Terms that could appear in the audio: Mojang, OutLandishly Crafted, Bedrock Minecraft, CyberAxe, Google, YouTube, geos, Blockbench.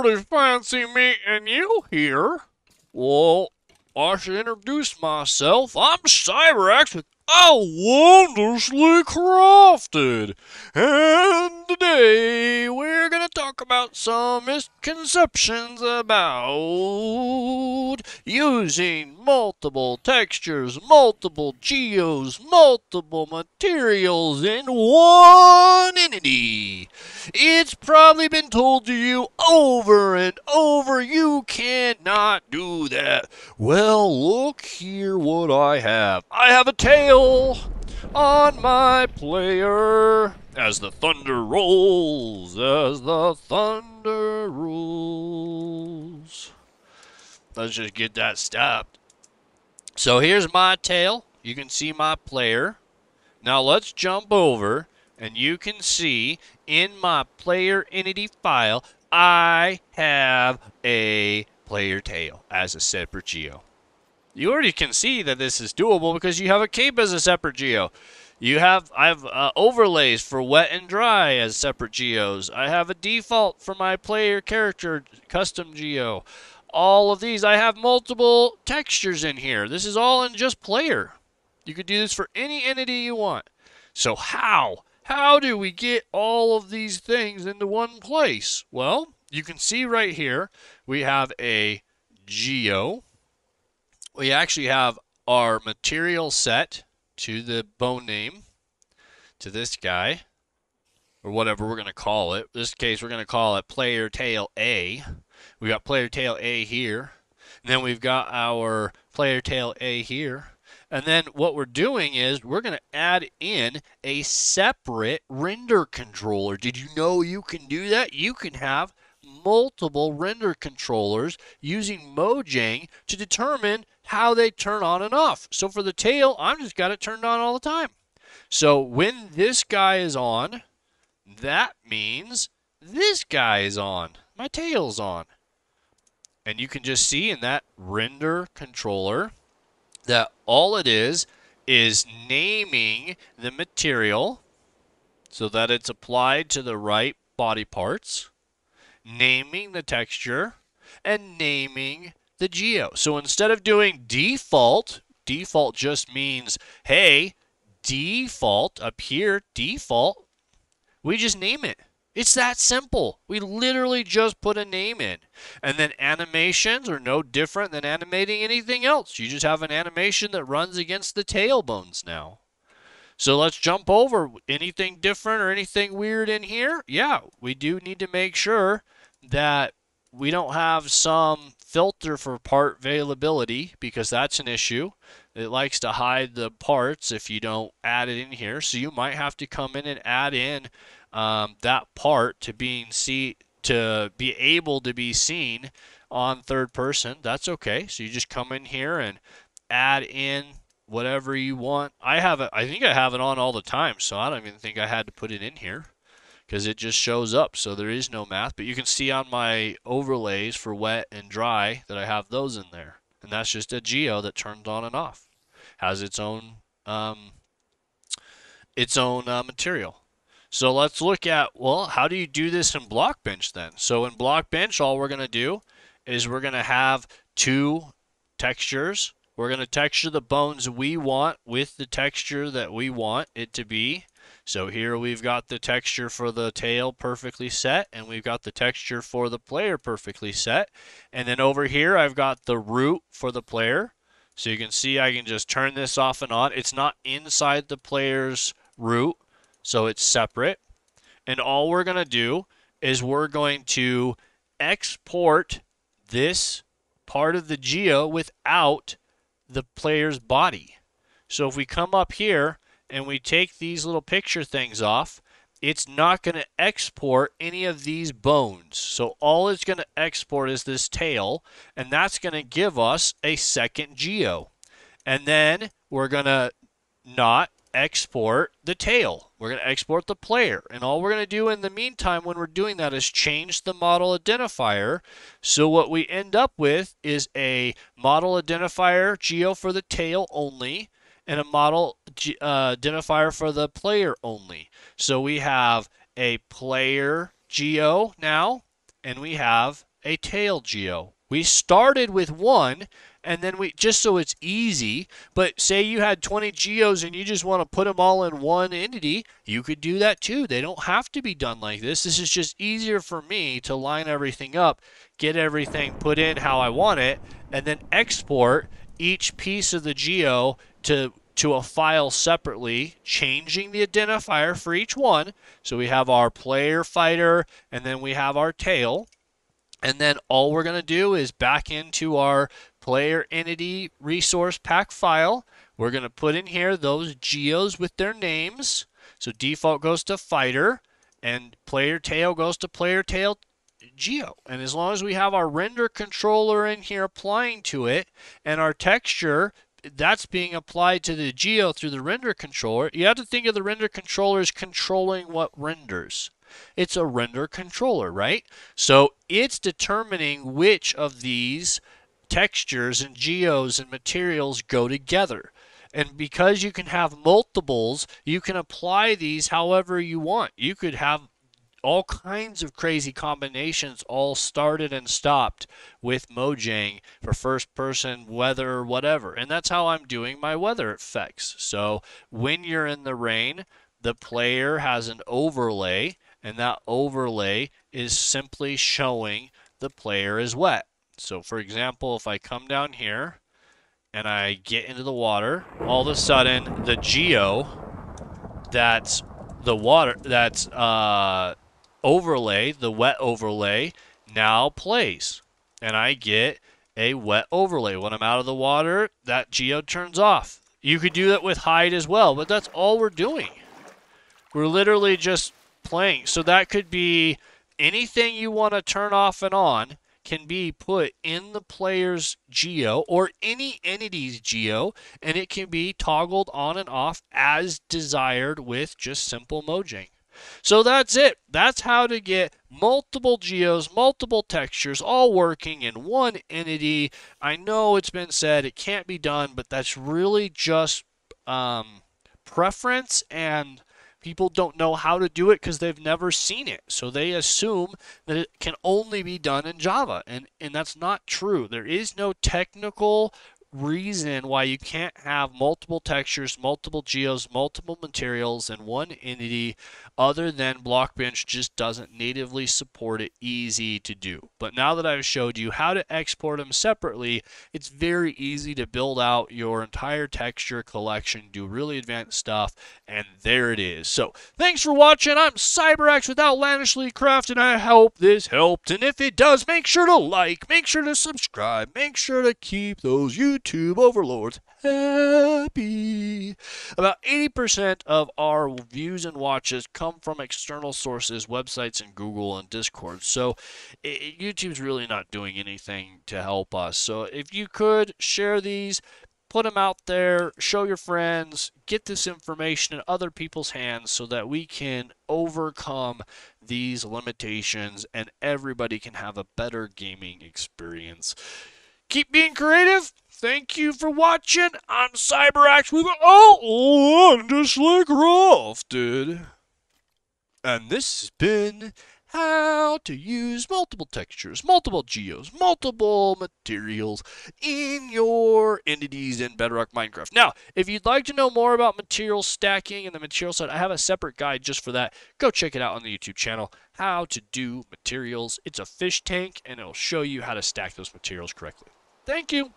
really fancy meeting you here. Well, I should introduce myself. I'm CyberAxe with OutLandishly Crafted. And today we're going to talk about some misconceptions about using multiple textures, multiple geos, multiple materials in one entity. It's probably been told to you over and over, you cannot do that. Well, look here what I have. I have a tail on my player. As the thunder rolls, as the thunder rolls. Let's just get that stopped. So here's my tail. You can see my player. Now let's jump over and you can see in my player entity file, I have a player tail as a separate geo. You already can see that this is doable because you have a cape as a separate geo. I have overlays for wet and dry as separate geos. I have a default for my player character custom geo. All of these, I have multiple textures in here. This is all in just player. You could do this for any entity you want. So how do we get all of these things into one place? Well, you can see right here, we have a geo. We actually have our material set to the bone name, to this guy, or whatever we're going to call it. In this case, we're going to call it player tail A. We got player tail A here. And then we've got our player tail A here. And then what we're doing is we're going to add in a separate render controller. Did you know you can do that? You can have multiple render controllers using Mojang to determine how they turn on and off. So for the tail, I've just got it turned on all the time. So when this guy is on, that means this guy is on. My tail's on. And you can just see in that render controller that all it is naming the material so that it's applied to the right body parts, naming the texture, and naming the geo. So instead of doing default just means, hey, default up here, default, we just name it. It's that simple. We literally just put a name in. And then animations are no different than animating anything else. You just have an animation that runs against the tailbones now. So let's jump over. Anything different or anything weird in here? Yeah, we do need to make sure that we don't have some filter for part availability because that's an issue. It likes to hide the parts if you don't add it in here. So you might have to come in and add in that part to be able to be seen on third person. That's okay. So you just come in here and add in whatever you want. I think I have it on all the time, so I don't even think I had to put it in here because it just shows up. So there is no math, but you can see on my overlays for wet and dry that I have those in there. And that's just a geo that turns on and off, has its own material. So let's look at, well, how do you do this in Blockbench then? So in Blockbench, all we're going to do is we're going to have two textures. We're going to texture the bones we want with the texture that we want it to be. So here we've got the texture for the tail perfectly set, and we've got the texture for the player perfectly set. And then over here, I've got the root for the player. So you can see I can just turn this off and on. It's not inside the player's root. So it's separate, and all we're going to do is we're going to export this part of the geo without the player's body. So if we come up here and we take these little picture things off, it's not going to export any of these bones. So all it's going to export is this tail, and that's going to give us a second geo. And then we're going to not export the tail. We're going to export the player. And all we're going to do in the meantime when we're doing that is change the model identifier. So what we end up with is a model identifier geo for the tail only and a model identifier for the player only. So we have a player geo now and we have a tail geo. We started with one, and then we, just so it's easy, but say you had 20 geos and you just want to put them all in one entity, you could do that too. They don't have to be done like this. This is just easier for me to line everything up, get everything put in how I want it, and then export each piece of the geo to a file separately, changing the identifier for each one. So we have our player fighter, and then we have our tail. And then all we're going to do is back into our player entity resource pack file. We're going to put in here those geos with their names. So default goes to fighter and player tail goes to player tail geo. And as long as we have our render controller in here applying to it and our texture, that's being applied to the geo through the render controller. You have to think of the render controller as controlling what renders. It's a render controller, right? So it's determining which of these textures and geos and materials go together. And because you can have multiples, you can apply these however you want. You could have all kinds of crazy combinations all started and stopped with Mojang for first person weather, whatever. And that's how I'm doing my weather effects. So when you're in the rain, the player has an overlay, and that overlay is simply showing the player is wet. So for example, if I come down here and I get into the water, all of a sudden the geo that's the water, that's overlay, the wet overlay, now plays. And I get a wet overlay. When I'm out of the water, that geo turns off. You could do that with hide as well, but that's all we're doing. We're literally just playing. So that could be anything you want to turn off and on can be put in the player's geo or any entity's geo, and it can be toggled on and off as desired with just simple Mojang. So that's it. That's how to get multiple geos, multiple textures, all working in one entity. I know it's been said it can't be done, but that's really just preference, and people don't know how to do it because they've never seen it. So they assume that it can only be done in Java, and that's not true. There is no technical reason why you can't have multiple textures, multiple geos, multiple materials in one entity other than Blockbench just doesn't natively support it, easy to do. But now that I've showed you how to export them separately, it's very easy to build out your entire texture collection, do really advanced stuff, and there it is. So thanks for watching. I'm CyberAxe with Outlandishly Crafted, and I hope this helped. And if it does, make sure to like, make sure to subscribe, make sure to keep those YouTube overlords happy. About 80% of our views and watches come from external sources, websites and Google and Discord. So YouTube's really not doing anything to help us. So if you could share these, put them out there, show your friends, get this information in other people's hands so that we can overcome these limitations and everybody can have a better gaming experience. Keep being creative. Thank you for watching. I'm CyberAxe with Outlandishly Crafted. And this has been how to use multiple textures, multiple geos, multiple materials in your entities in Bedrock Minecraft. Now, if you'd like to know more about material stacking and the material side, I have a separate guide just for that. Go check it out on the YouTube channel. How to do materials. It's a fish tank, and it'll show you how to stack those materials correctly. Thank you.